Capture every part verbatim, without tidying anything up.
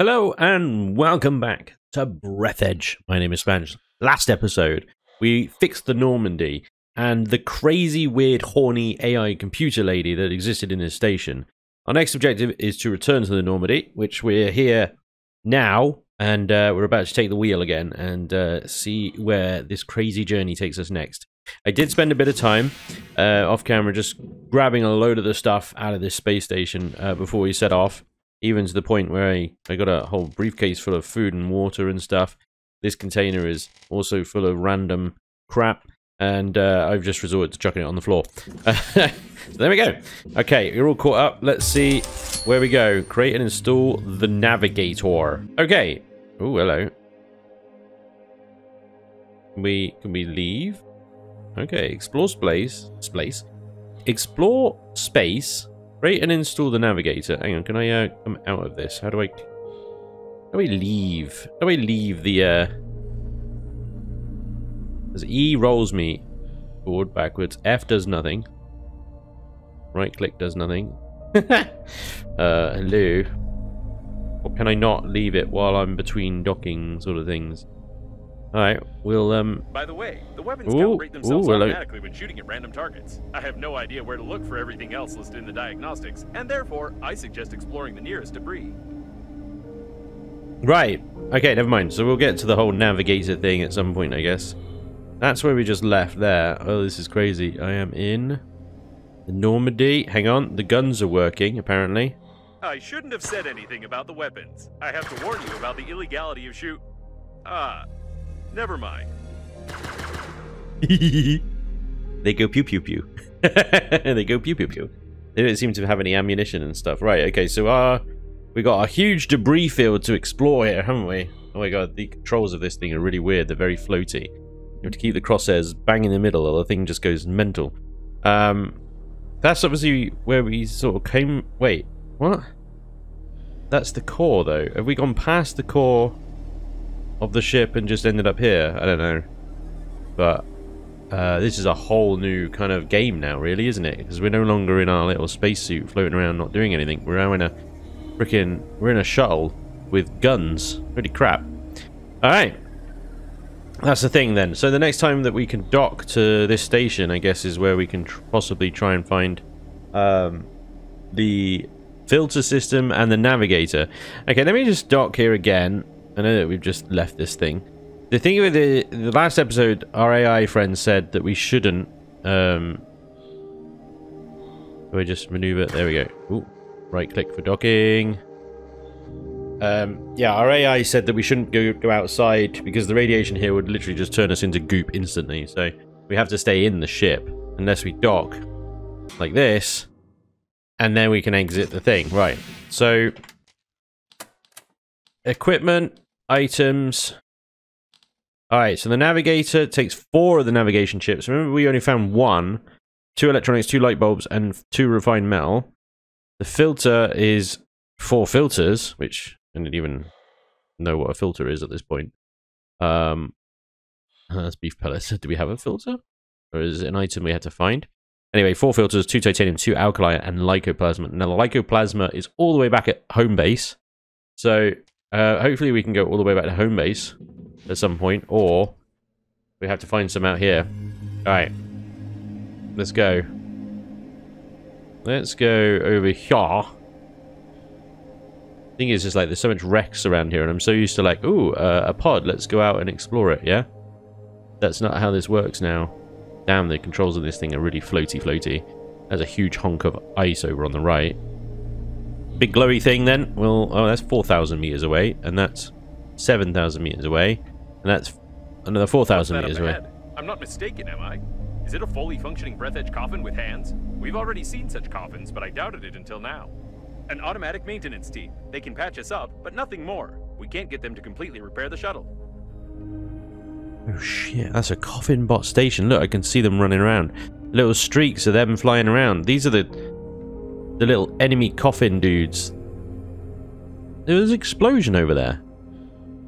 Hello and welcome back to Breathedge. My name is Spanj. Last episode, we fixed the Normandy and the crazy, weird, horny A I computer lady that existed in this station. Our next objective is to return to the Normandy, which we're here now, and uh, we're about to take the wheel again and uh, see where this crazy journey takes us next. I did spend a bit of time uh, off camera just grabbing a load of the stuff out of this space station uh, before we set off. Even to the point where I, I got a whole briefcase full of food and water and stuff. This container is also full of random crap, and uh, I've just resorted to chucking it on the floor. So there we go. Okay, you're all caught up. Let's see where we go. Create and install the navigator. Okay. Oh, hello. Can we, can we leave? Okay, explore space. Space. Explore space. Create and install the navigator. Hang on, can I uh, come out of this? How do I... How do I leave? How do I leave the... Uh... Because E rolls me forward, backwards. F does nothing. Right click does nothing. uh, hello. Or can I not leave it while I'm between docking sort of things? Alright, we'll, um... By the way, the weapons calibrate themselves ooh, automatically when shooting at random targets. I have no idea where to look for everything else listed in the diagnostics, and therefore, I suggest exploring the nearest debris. Right. Okay, never mind. So we'll get to the whole navigator thing at some point, I guess. That's where we just left there. Oh, this is crazy. I am in... the Normandy. Hang on, the guns are working, apparently. I shouldn't have said anything about the weapons. I have to warn you about the illegality of shoot... Ah... Never mind. They go pew pew pew. They go pew pew pew. They don't seem to have any ammunition and stuff. Right, okay, so our, we got a huge debris field to explore here, haven't we? Oh my god, the controls of this thing are really weird. They're very floaty. You have to keep the crosshairs bang in the middle or the thing just goes mental. Um, that's obviously where we sort of came... Wait, what? That's the core, though. Have we gone past the core... of the ship and just ended up here? I don't know. But uh, this is a whole new kind of game now, really, isn't it? Because we're no longer in our little spacesuit floating around not doing anything. We're now in a freaking... We're in a shuttle with guns. Pretty crap. Alright. That's the thing then. So the next time that we can dock to this station, I guess, is where we can tr possibly try and find um, the filter system and the navigator. Okay, let me just dock here again. I know that we've just left this thing. The thing with the, the last episode, our A I friend said that we shouldn't. Um, we just maneuver. There we go. Ooh, right click for docking. Um, yeah, our A I said that we shouldn't go, go outside because the radiation here would literally just turn us into goop instantly. So we have to stay in the ship unless we dock like this. And then we can exit the thing. Right. So... equipment, items. Alright, so the navigator takes four of the navigation chips. Remember, we only found one. Two electronics, two light bulbs, and two refined metal. The filter is four filters, which I didn't even know what a filter is at this point. Um, that's beef pellets. Do we have a filter? Or is it an item we had to find? Anyway, four filters, two titanium, two alkali, and lycoplasma. Now, the lycoplasma is all the way back at home base. So... Uh, hopefully we can go all the way back to home base at some point, or we have to find some out here. Alright. Let's go. Let's go over here. Thing is, just like, there's so much wrecks around here, and I'm so used to, like, ooh, uh, a pod, let's go out and explore it, yeah? That's not how this works now. Damn, the controls of this thing are really floaty floaty. There's a huge honk of ice over on the right. Big glowy thing then. Well, oh, that's four thousand meters away, and that's seven thousand meters away, and that's another four thousand meters away. I'm not mistaken, am I? Is it a fully functioning Breathedge coffin with hands? We've already seen such coffins, but I doubted it until now. An automatic maintenance team. They can patch us up, but nothing more. We can't get them to completely repair the shuttle. Oh shit, that's a coffin bot station. Look, I can see them running around. Little streaks of them flying around. These are the... the little enemy coffin dudes. There was an explosion over there.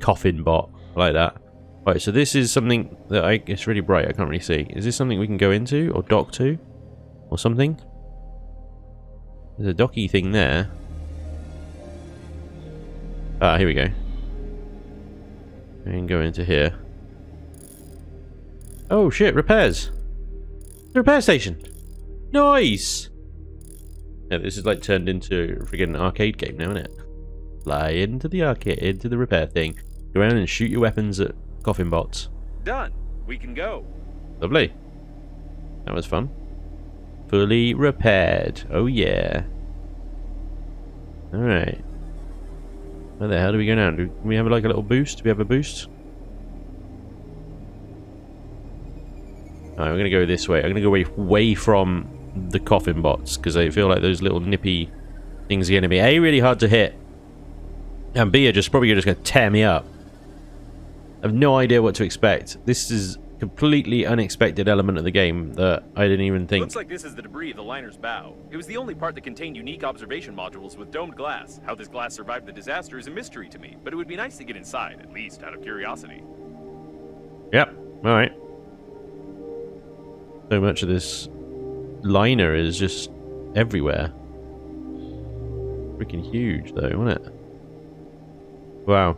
Coffin bot. I like that. Right, so this is something that I... It's really bright. I can't really see. Is this something we can go into? Or dock to? Or something? There's a docky thing there. Ah, here we go. And go into here. Oh shit, repairs. The repair station. Nice! Yeah, this is like turned into a freaking arcade game now, isn't it? Fly into the arcade, into the repair thing. Go around and shoot your weapons at coffin bots. Done. We can go. Lovely. That was fun. Fully repaired. Oh yeah. Alright. Where the hell do we go now? Do we have like a little boost? Do we have a boost? Alright, we're going to go this way. I'm going to go away, away from the coffin bots, because I feel like those little nippy things are going to be A, really hard to hit, and B, are just probably just going to tear me up. I have no idea what to expect. This is completely unexpected element of the game that I didn't even think. Looks like this is the debris of the liner's bow. It was the only part that contained unique observation modules with domed glass. How this glass survived the disaster is a mystery to me, but it would be nice to get inside, at least out of curiosity. Yep. All right. So much of this liner is just everywhere. Freaking huge, though, wasn't it? Wow.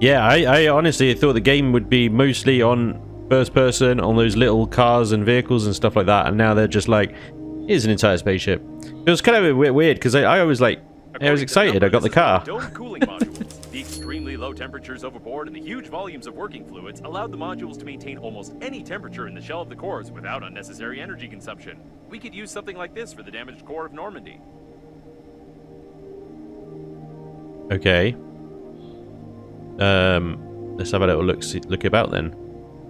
Yeah, I, I honestly thought the game would be mostly on first person, on those little cars and vehicles and stuff like that, and now they're just like, here's an entire spaceship. It was kind of weird, because I, I was like, I was excited, I got the car. The extremely low temperatures overboard and the huge volumes of working fluids allowed the modules to maintain almost any temperature in the shell of the cores without unnecessary energy consumption. We could use something like this for the damaged core of Normandy. Okay. Um, let's have a little look see, look about then.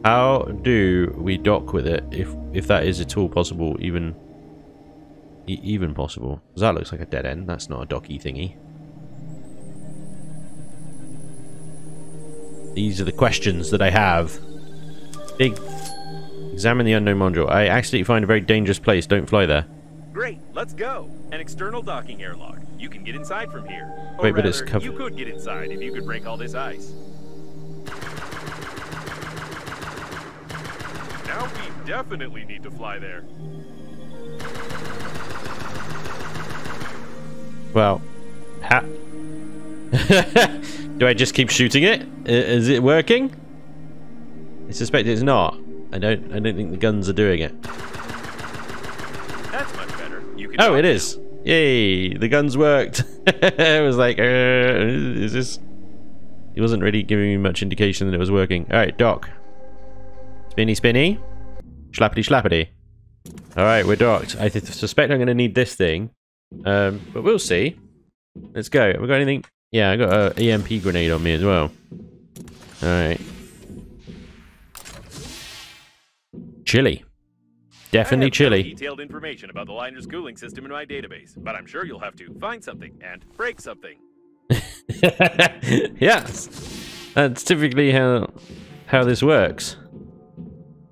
How do we dock with it, if if that is at all possible, even even possible? Because that looks like a dead end. That's not a docky thingy. These are the questions that I have. Big. Examine the unknown module. I actually find a very dangerous place. Don't fly there. Great. Let's go. An external docking airlock. You can get inside from here. Or Wait, rather, but it's covered. You could get inside if you could break all this ice. Now we definitely need to fly there. Well. Ha. Do I just keep shooting it? Is it working? I suspect it's not. I don't. I don't think the guns are doing it. That's much better. You can oh, it is. Yay! The guns worked. I was like, uh, is this? It wasn't really giving me much indication that it was working. All right, dock. Spinny, spinny. Schlappity, schlappity. All right, we're docked. I th suspect I'm going to need this thing, um, but we'll see. Let's go. Have we got anything? Yeah, I got an E M P grenade on me as well. Alright. Chilly. Definitely chilly. I have detailed information about the liner's cooling system in my database, but I'm sure you'll have to find something and break something. Yes. That's typically how how this works.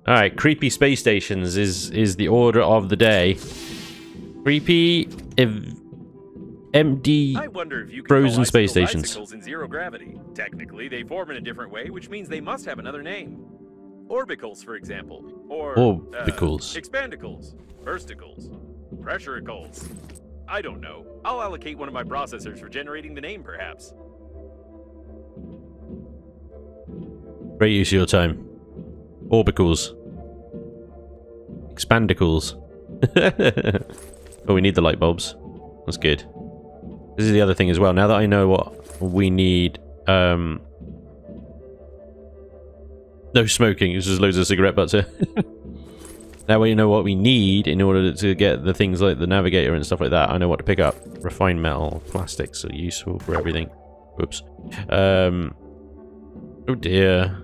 Alright, creepy space stations is, is the order of the day. Creepy... Ev Empty frozen space stations. In zero gravity. Technically, they form in a different way, which means they must have another name. Orbicles, for example, or orbicles, uh, expandicles, bursticles, pressuricles. I don't know. I'll allocate one of my processors for generating the name, perhaps. Great use of your time. Orbicles, expandicles. Oh, we need the light bulbs. That's good. This is the other thing as well. Now that I know what we need, um, no smoking. There's just loads of cigarette butts here. Now we know what we need in order to get the things like the navigator and stuff like that. I know what to pick up. Refined metal, plastics are useful for everything. Whoops. Um, oh dear.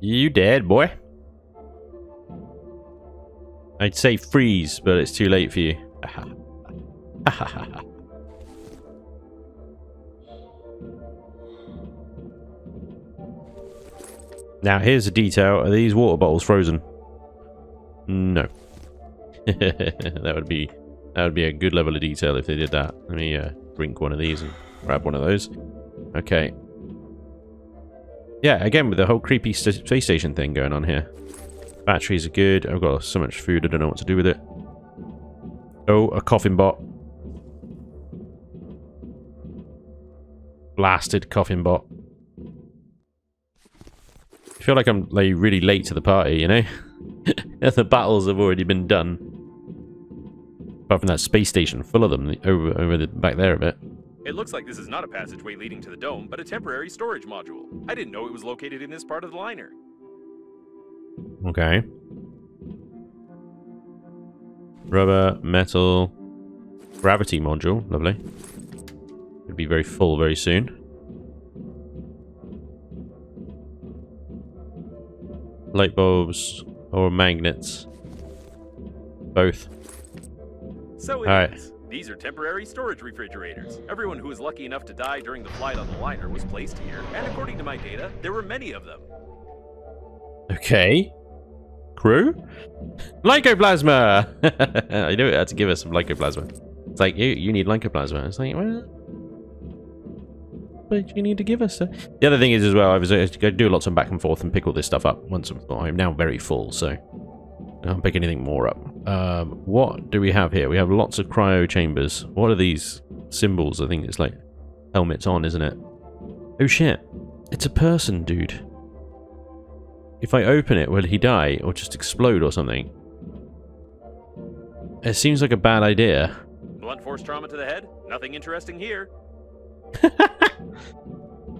You dead, boy? I'd say freeze, but it's too late for you. Now here's a detail. Are these water bottles frozen? No. That would be that would be a good level of detail if they did that. Let me uh, drink one of these and grab one of those. Okay. Yeah, again with the whole creepy space station thing going on here. Batteries are good. I've got so much food I don't know what to do with it. Oh, a coffin bot. Blasted coffin bot. I feel like I'm like, really late to the party, you know? The battles have already been done. Apart from that space station full of them over, over the back there a bit. It looks like this is not a passageway leading to the dome, but a temporary storage module. I didn't know it was located in this part of the liner. Okay. Rubber, metal, gravity module. Lovely. It'll be very full very soon. Light bulbs or magnets. Both. So it all right. Is. These are temporary storage refrigerators. Everyone who was lucky enough to die during the flight on the liner was placed here, and according to my data, there were many of them. Okay. Crew? Lycoplasma! I knew it had to give us some lycoplasma. It's like, you you need lycoplasma. It's like, well... But you need to give us a... The other thing is as well, I was I do lots of back and forth and pick all this stuff up once I'm, I'm now very full, so... I don't pick anything more up. Um, what do we have here? We have lots of cryo chambers. What are these symbols? I think it's like helmets on, isn't it? Oh shit. It's a person, dude. If I open it, will he die or just explode or something? It seems like a bad idea. Blunt force trauma to the head? Nothing interesting here.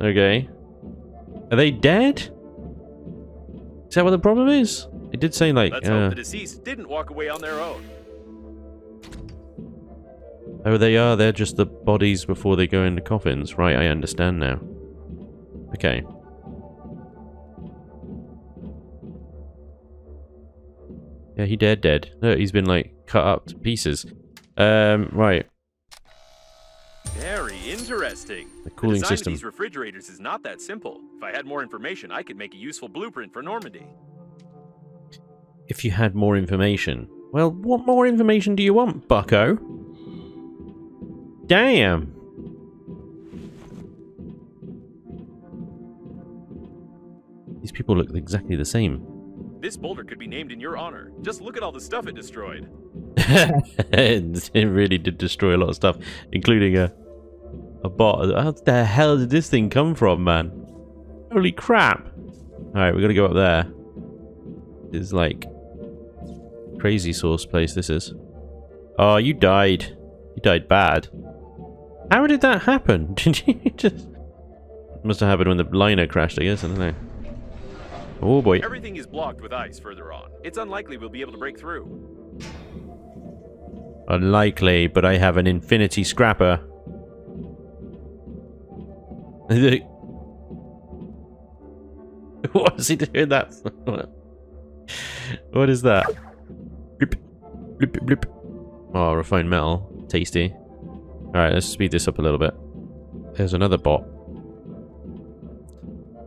Okay. Are they dead? Is that what the problem is? It did say like. Let's uh, hope the deceased didn't walk away on their own. Oh, they are. They're just the bodies before they go into coffins, right? I understand now. Okay. Yeah, he dead, dead. No, he's been like cut up to pieces. Um, right. Very interesting. The cooling system. The design of these refrigerators is not that simple. If I had more information, I could make a useful blueprint for Normandy. If you had more information. Well, what more information do you want, bucko? Damn! These people look exactly the same. This boulder could be named in your honor. Just look at all the stuff it destroyed. It really did destroy a lot of stuff, including a, a bot. How the hell did this thing come from, man? Holy crap! Alright, we're gonna go up there. It's like... Crazy sauce place this is. Oh, you died. You died bad. How did that happen? Did you just... Must have happened when the liner crashed, I guess. I don't know. Oh boy. Everything is blocked with ice further on. It's unlikely we'll be able to break through. Unlikely, but I have an infinity scrapper. What is he doing that for? What is that? Bloop, bloop, bloop. Oh, refined metal. Tasty. Alright, let's speed this up a little bit. There's another bot.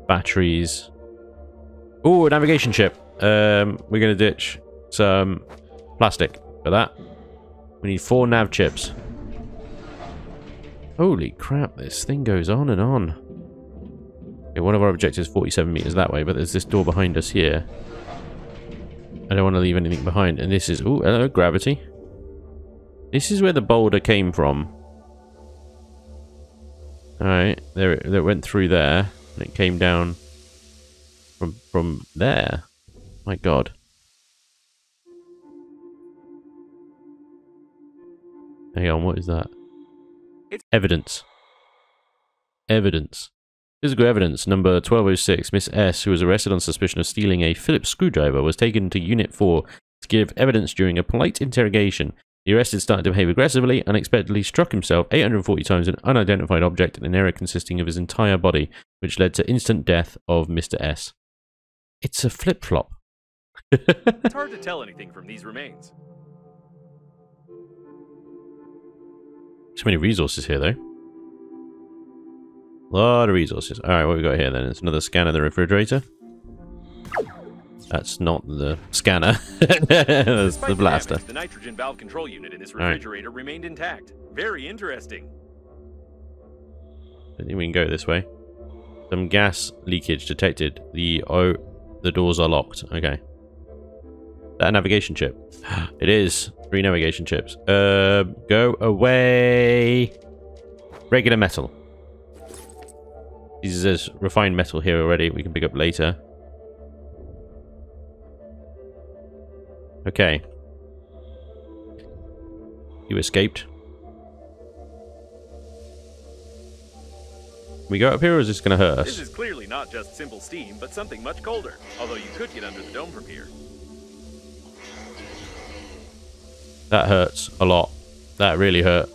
Batteries. Ooh, a navigation chip. Um, we're going to ditch some plastic for that. We need four nav chips. Holy crap, this thing goes on and on. Okay, one of our objectives is forty-seven meters that way, but there's this door behind us here. I don't want to leave anything behind. And this is... Ooh, hello, gravity. This is where the boulder came from. Alright. There it, it went through there. And it came down from from there. My god. Hang on, what is that? It's evidence. Evidence. Physical evidence, number twelve oh six, Miss S, who was arrested on suspicion of stealing a Phillips screwdriver, was taken to Unit four to give evidence during a polite interrogation. The arrested started to behave aggressively, unexpectedly struck himself eight hundred forty times an unidentified object in an area consisting of his entire body, which led to instant death of Mister S. It's a flip-flop. It's hard to tell anything from these remains. So many resources here, though. A lot of resources. Alright, what we got here then? It's another scanner of the refrigerator. That's not the scanner. That's the blaster. The nitrogen valve control unit in this refrigerator remained intact. Very interesting. I think we can go this way. Some gas leakage detected. The oh, the doors are locked. Okay. That navigation chip. It is. Three navigation chips. Uh, go away. Regular metal. There's refined metal here already. We can pick up later. Okay. You escaped. We go up here, or is this going to hurt us? This is clearly not just simple steam, but something much colder. Although you could get under the dome from here. That hurts a lot. That really hurt.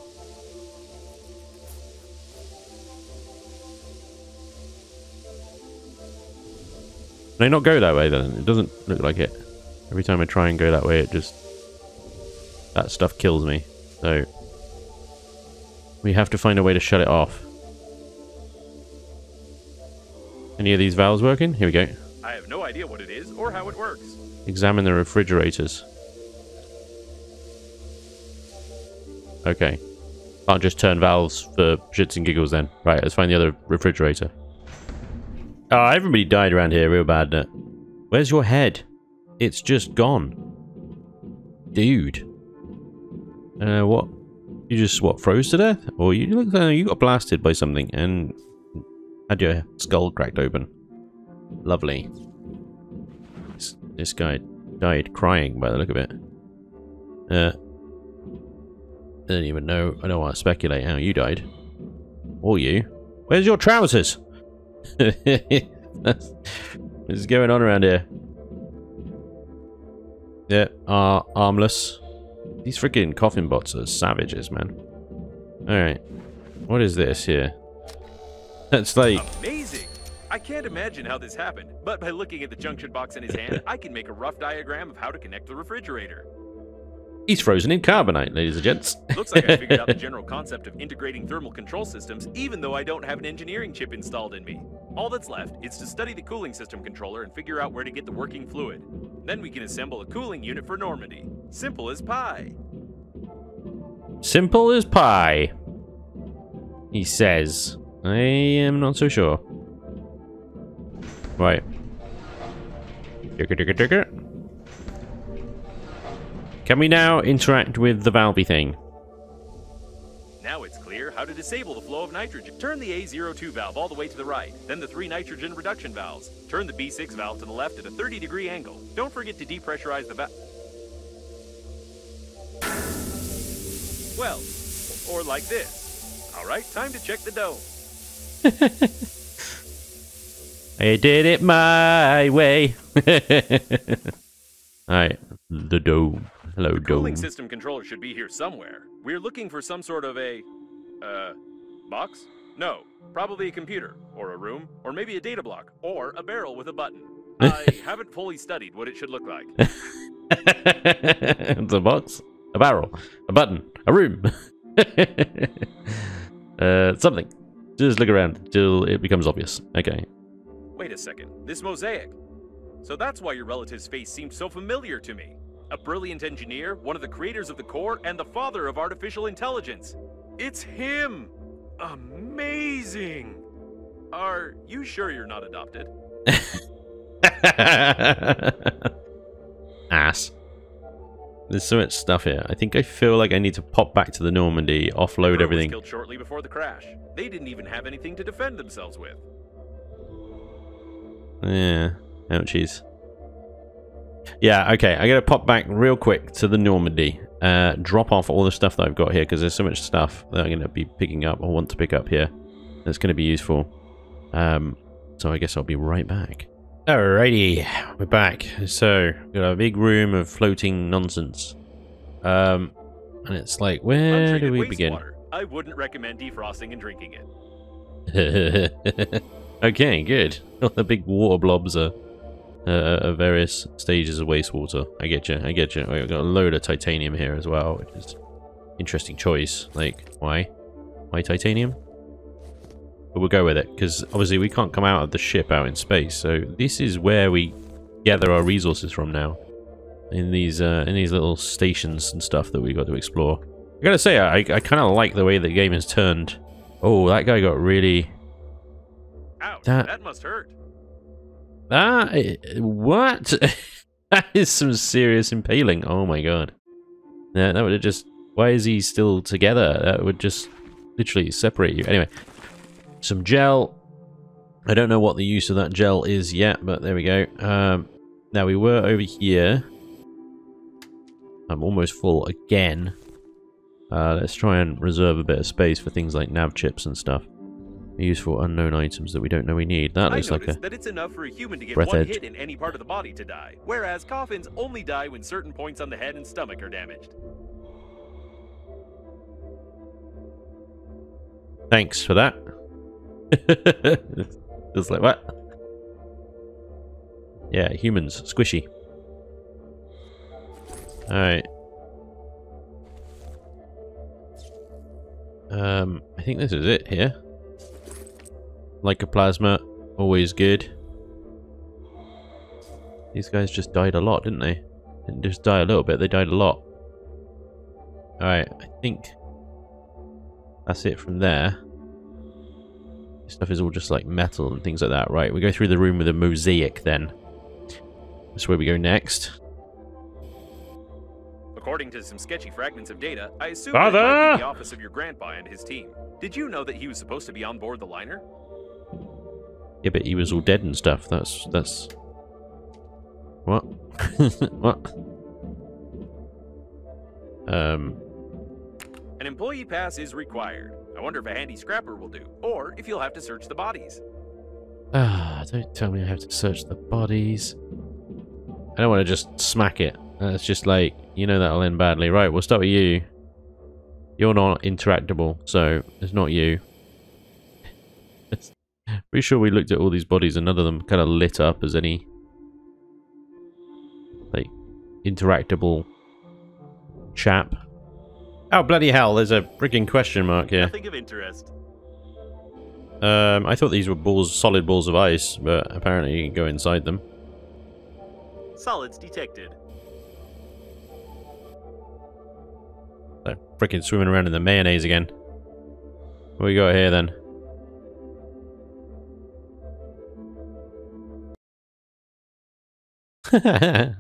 Can I not go that way then? It doesn't look like it. Every time I try and go that way, it just... that stuff kills me. So... we have to find a way to shut it off. Any of these valves working? Here we go. I have no idea what it is or how it works. Examine the refrigerators. Okay. Can't just turn valves for shits and giggles then. Right, let's find the other refrigerator. Ah, uh, everybody died around here real bad. Uh, where's your head? It's just gone. Dude. Uh, what? You just, what, froze to death? Or you look like you got blasted by something and had your skull cracked open. Lovely. This, this guy died crying by the look of it. Uh... I don't even know. I don't want to speculate how you died. Or you. Where's your trousers? That's, what is going on around here? Yeah, are uh, armless. These freaking coffin bots are savages, man. Alright. What is this here? That's like... amazing! I can't imagine how this happened, but by looking at the junction box in his hand, I can make a rough diagram of how to connect the refrigerator. He's frozen in carbonite, ladies and gents. Looks like I figured out the general concept of integrating thermal control systems, even though I don't have an engineering chip installed in me. All that's left is to study the cooling system controller and figure out where to get the working fluid. Then we can assemble a cooling unit for Normandy. Simple as pie. Simple as pie. He says. I am not so sure. Right. Digger, digger, digger. Can we now interact with the valvey thing? Now it's clear how to disable the flow of nitrogen. Turn the A zero two valve all the way to the right, then the three nitrogen reduction valves. Turn the B six valve to the left at a thirty degree angle. Don't forget to depressurize the valve. Well, or like this. All right, time to check the dome. I did it my way. All right, the dome. Hello, the cooling dome. System controller should be here somewhere. We're looking for some sort of a... Uh... box? No. Probably a computer. Or a room. Or maybe a data block. Or a barrel with a button. I haven't fully studied what it should look like. It's a box. A barrel. A button. A room. uh, something. Just look around till it becomes obvious. Okay. Wait a second. This mosaic. So that's why your relative's face seemed so familiar to me. A brilliant engineer, one of the creators of the core, and the father of artificial intelligence. It's him! Amazing! Are you sure you're not adopted? Ass. There's so much stuff here. I think I feel like I need to pop back to the Normandy, offload everything. Killed shortly before the crash. They didn't even have anything to defend themselves with. Yeah. Ouchies. Yeah, okay, I'm going to pop back real quick to the Normandy. Uh, drop off all the stuff that I've got here, because there's so much stuff that I'm going to be picking up, or want to pick up here, that's going to be useful. Um, so I guess I'll be right back. Alrighty, we're back. So, we've got a big room of floating nonsense. Um, and it's like, where do we begin? Water. I wouldn't recommend defrosting and drinking it. Okay, good. All the big water blobs are... Uh, various stages of wastewater. I get you. I get you. We've got a load of titanium here as well, which is interesting choice. Like, why? Why titanium? But we'll go with it, because obviously we can't come out of the ship out in space. So this is where we gather our resources from now, in these uh, in these little stations and stuff that we got to explore. I gotta say, I I kind of like the way the game has turned. Oh, that guy got really. Ow, that... that must hurt. That what? That is some serious impaling. Oh my god! Yeah, that would have just. Why is he still together? That would just literally separate you. Anyway, some gel. I don't know what the use of that gel is yet, but there we go. Um, now we were over here. I'm almost full again. Uh, let's try and reserve a bit of space for things like nav chips and stuff. Useful unknown items that we don't know we need. That looks like a that it's enough for a human to get one hit in any part of the body to die, whereas coffins only die when certain points on the head and stomach are damaged. Thanks for that. Just like that. Yeah, humans squishy. All right. Um, I think this is it here. Lycoplasma, always good. These guys just died a lot, didn't they? Didn't just die a little bit, they died a lot. Alright, I think that's it from there. This stuff is all just like metal and things like that. Right, we go through the room with a mosaic then. That's where we go next. According to some sketchy fragments of data, I assume that might be the office of your grandpa and his team. Did you know that he was supposed to be on board the liner? Yeah, but he was all dead and stuff. That's that's what? What? Um. An employee pass is required. I wonder if a handy scrapper will do, or if you'll have to search the bodies. Ah, don't tell me I have to search the bodies. I don't want to just smack it. That's just like, you know, that'll end badly. Right, we'll start with you. You're not interactable, so it's not you. Pretty sure we looked at all these bodies and none of them kind of lit up as any like interactable chap. Oh bloody hell, there's a freaking question mark here. Nothing of interest. Um, I thought these were balls, solid balls of ice, but apparently you can go inside them. Solids detected. They're freaking swimming around in the mayonnaise again. What we got here then? The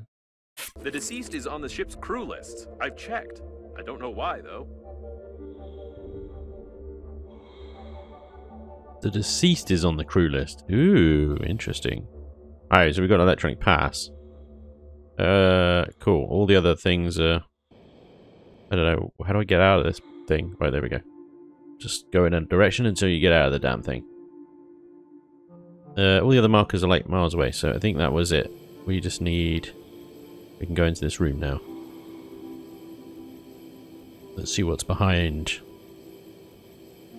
deceased is on the ship's crew list. I've checked. I don't know why though. The deceased is on the crew list. Ooh, interesting. Alright, so we've got an electronic pass. Uh, cool. All the other things are... I don't know. How do I get out of this thing? Right, there we go. Just go in a direction until you get out of the damn thing. Uh, all the other markers are like miles away, so I think that was it. We just need... We can go into this room now. Let's see what's behind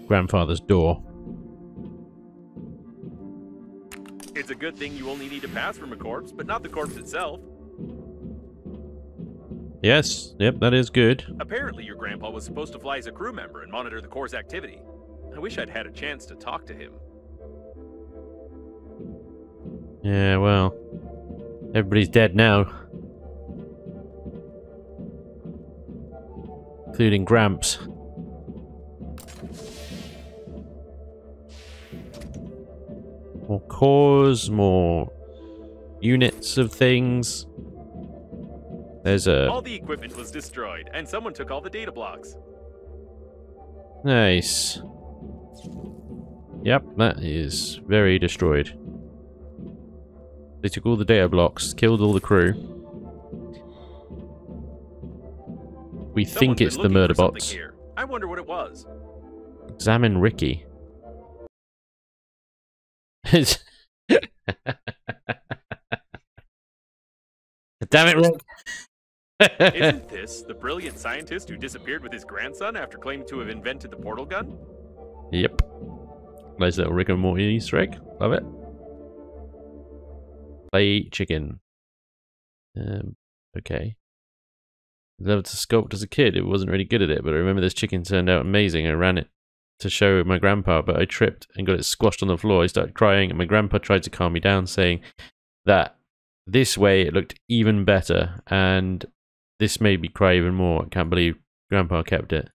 grandfather's door. It's a good thing you only need a pass from a corpse, but not the corpse itself. Yes, yep, that is good. Apparently your grandpa was supposed to fly as a crew member and monitor the Corps' activity. I wish I'd had a chance to talk to him. Yeah, well... Everybody's dead now. Including Gramps. More cores, more units of things. There's a... All the equipment was destroyed, and someone took all the data blocks. Nice. Yep, that is very destroyed. They took all the data blocks, killed all the crew. We think it's the murder bots. I wonder what it was. Examine Ricky. Damn it, Rick. Isn't this the brilliant scientist who disappeared with his grandson after claiming to have invented the portal gun? Yep. Nice little Rick and Morty Easter egg. Love it. Play chicken. Um, okay. I loved to sculpt as a kid. It wasn't really good at it, but I remember this chicken turned out amazing. I ran it to show my grandpa, but I tripped and got it squashed on the floor. I started crying, and my grandpa tried to calm me down, saying that this way it looked even better, and this made me cry even more. I can't believe grandpa kept it.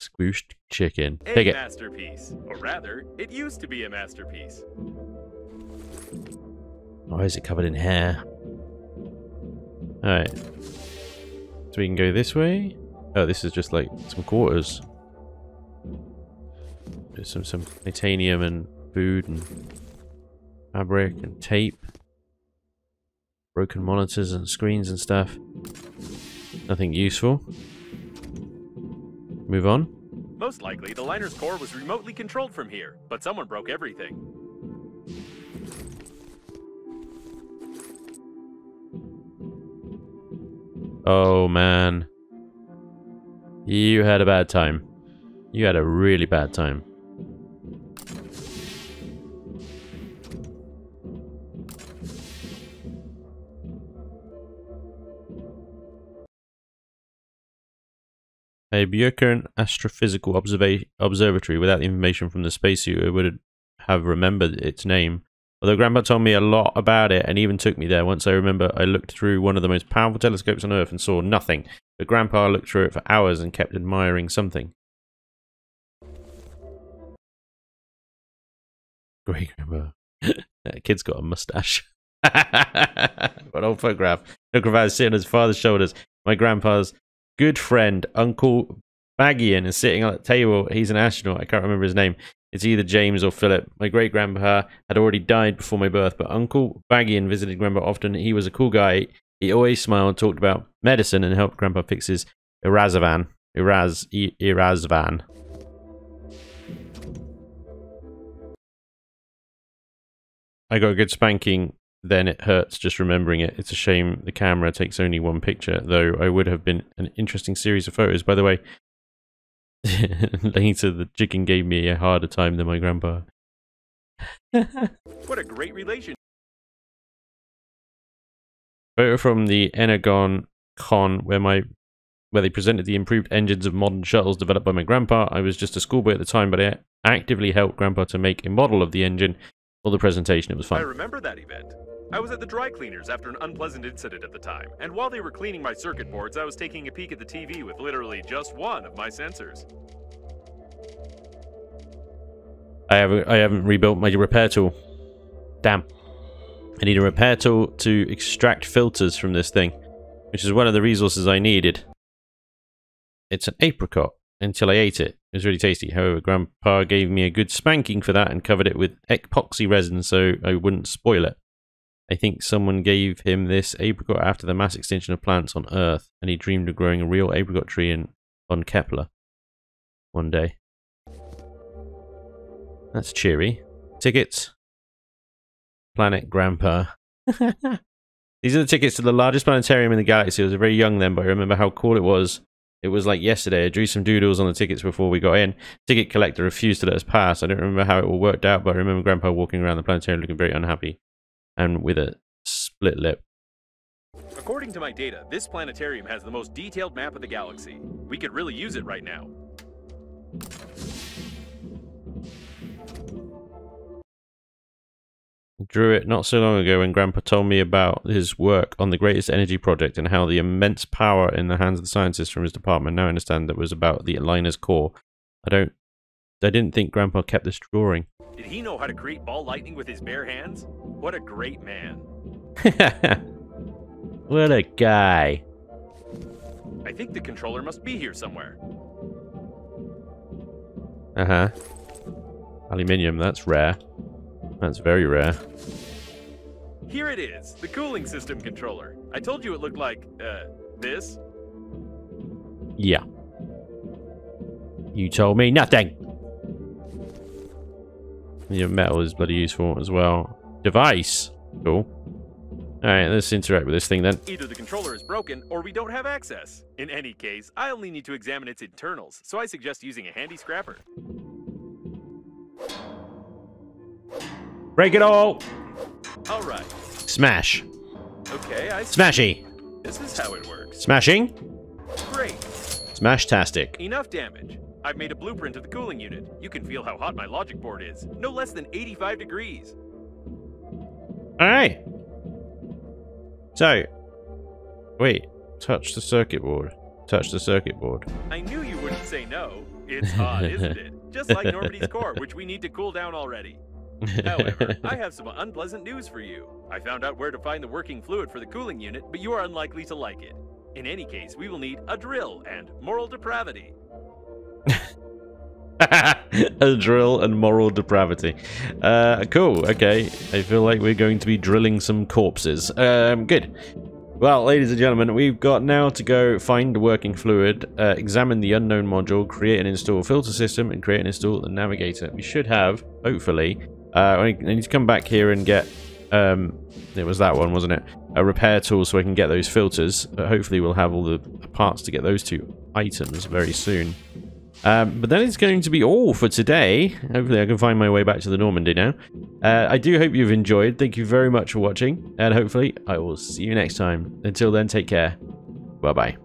Squished chicken. Take it. A masterpiece. Or rather, it used to be a masterpiece. Why is it covered in hair? Alright. So we can go this way. Oh, this is just like some quarters. There's some, some titanium and food and fabric and tape. Broken monitors and screens and stuff. Nothing useful. Move on. Most likely, the liner's core was remotely controlled from here, but someone broke everything. Oh, man. You had a bad time. You had a really bad time. A Björkern Astrophysical Observa Observatory. Without the information from the spacesuit, I would have remembered its name. Although Grandpa told me a lot about it and even took me there. Once I remember, I looked through one of the most powerful telescopes on Earth and saw nothing. But Grandpa looked through it for hours and kept admiring something. Great Grandpa. That kid's got a mustache. What an old photograph. The cravat is sitting on his father's shoulders. My grandpa's good friend, Uncle Bagian, is sitting on a table. He's an astronaut. I can't remember his name. It's either James or Philip. My great-grandpa had already died before my birth, but Uncle Bagian visited Grandpa often. He was a cool guy. He always smiled, talked about medicine, and helped Grandpa fix his Irazavan. Iraz... Irazavan. I got a good spanking. Then it hurts just remembering it. It's a shame the camera takes only one picture, though I would have been an interesting series of photos. By the way, later the chicken gave me a harder time than my grandpa. What a great relation. Photo from the Energon Con where my where they presented the improved engines of modern shuttles developed by my grandpa. I was just a schoolboy at the time, but I actively helped Grandpa to make a model of the engine. Well, the presentation, it was fun. I remember that event. I was at the dry cleaners after an unpleasant incident at the time, and while they were cleaning my circuit boards, I was taking a peek at the T V with literally just one of my sensors. I haven't, I haven't rebuilt my repair tool. Damn. I need a repair tool to extract filters from this thing, which is one of the resources I needed. It's an apricot. Until I ate it. It was really tasty. However, Grandpa gave me a good spanking for that and covered it with epoxy resin so I wouldn't spoil it. I think someone gave him this apricot after the mass extinction of plants on Earth, and he dreamed of growing a real apricot tree in, on Kepler one day. That's cheery. Tickets. Planet Grandpa. These are the tickets to the largest planetarium in the galaxy. I was very young then, but I remember how cool it was. It was like yesterday. I drew some doodles on the tickets before we got in. Ticket collector refused to let us pass. I don't remember how it all worked out, but I remember Grandpa walking around the planetarium looking very unhappy and with a split lip. According to my data, this planetarium has the most detailed map of the galaxy. We could really use it right now. Drew it not so long ago when Grandpa told me about his work on the greatest energy project and how the immense power in the hands of the scientists from his department. Now I understand that was about the liner's core. I don't... I didn't think Grandpa kept this drawing. Did he know how to create ball lightning with his bare hands? What a great man. What a guy. I think the controller must be here somewhere. Uh-huh. Aluminium, that's rare. That's very rare. Here it is, the cooling system controller. I told you it looked like, uh, this. Yeah. You told me nothing. Your metal is bloody useful as well. Device. Cool. Alright, let's interact with this thing then. Either the controller is broken or we don't have access. In any case, I only need to examine its internals, so I suggest using a handy scrapper. Break it all! All right. Smash. Okay, I see. Smashy. This is how it works. Smashing. Great. Smash-tastic. Enough damage. I've made a blueprint of the cooling unit. You can feel how hot my logic board is. No less than eighty-five degrees. All right. So, wait. Touch the circuit board. Touch the circuit board. I knew you wouldn't say no. It's hot, isn't it? Just like Normandy's core, which we need to cool down already. However, I have some unpleasant news for you. I found out where to find the working fluid for the cooling unit, but you are unlikely to like it. In any case, we will need a drill and moral depravity. A drill and moral depravity. Uh, cool, okay. I feel like we're going to be drilling some corpses. Um, good. Well, ladies and gentlemen, we've got now to go find the working fluid, uh, examine the unknown module, create and install a filter system, and create and install the navigator. We should have, hopefully, uh, I need to come back here and get, um, it was that one, wasn't it? A repair tool so I can get those filters. But hopefully we'll have all the parts to get those two items very soon. Um, but that is going to be all for today. Hopefully I can find my way back to the Normandy now. Uh, I do hope you've enjoyed. Thank you very much for watching. And hopefully I will see you next time. Until then, take care. Bye-bye.